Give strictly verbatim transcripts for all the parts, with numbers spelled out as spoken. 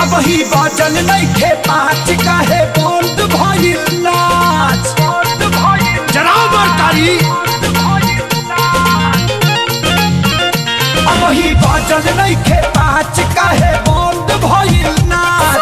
अब ही बाजल नहीं खेता काहे बंद भइल नाच जराव बरकारी अब ही बाजल नहीं खेता काहे बंद भइल नाच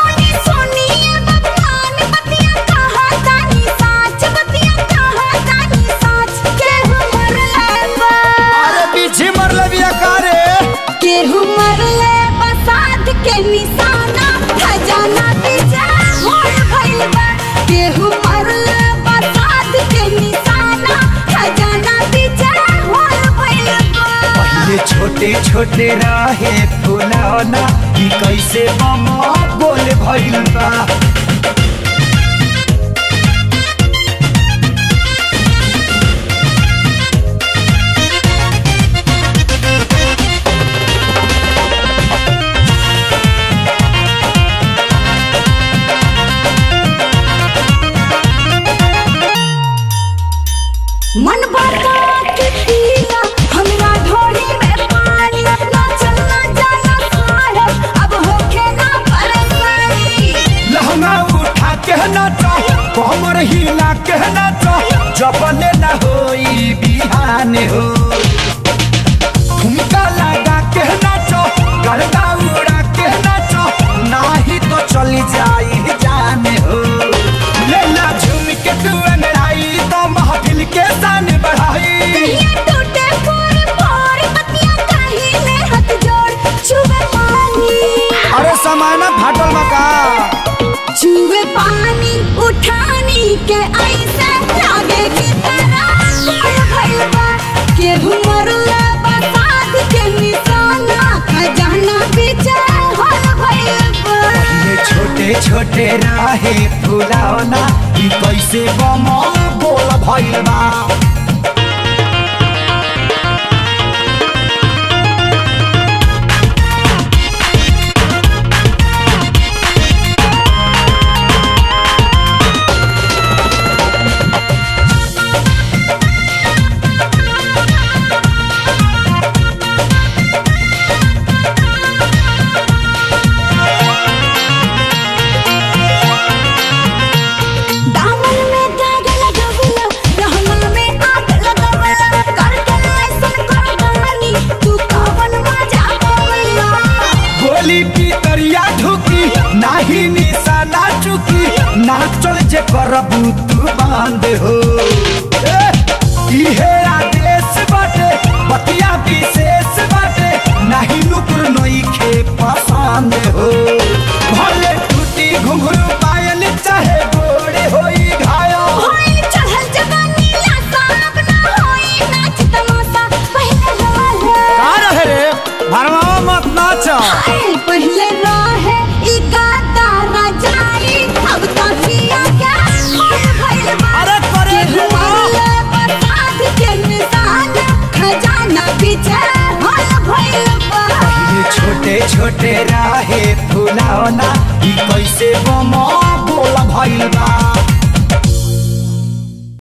निशाना खजाना बीजा मोर भइल बा केहू मरले बसात के निशाना खजाना बीजा मोर भइल बा पहिले छोटे छोटे राहे फुलाना ई कैसे ममा बोल भइल बा मन बता के पिया हमरा ढोली में पानी ना चलना जाना सारा अब होके ना परेशानी लहंगा उठा के ना चाहे कमर हिला के ना चाहे जबने ना होई बिहान हो ठुमका लगा के ना चाहे गरदा उड़ा के ना चाहे ना ही तो चली जाई जाने हो लेला झूम के तू अंगड़ाई तो महफिल के समाना फाटल मका चुवे पानी उठानी के ऐसे लागे कि तेरा मोर भइल बा केहू मरले बसात के निशाना खजाना बीचा होल भइल बा छोटे छोटे राहे फुलावना ई कैसे बम बोल भइल बा बांधे हो इहेरा देश बाटे बतिया विशेष बाटे नहीं नुकुर नई खे पसंद हो भले टूटी घुंघरू पायल चाहे बोरे होई घायल होई चढ़ल जवानी लाता अपना होई नाच तमाशा पहले रह का रहे रे भरवा मत नाच पहले रहे ई का तारा जाई अब तसिया के अरे करे मरले बसात के निशाना खजाना बीचा होल भइल बा छोटे छोटे राहे फुलावना ई कैसे बम बोल भइल बा।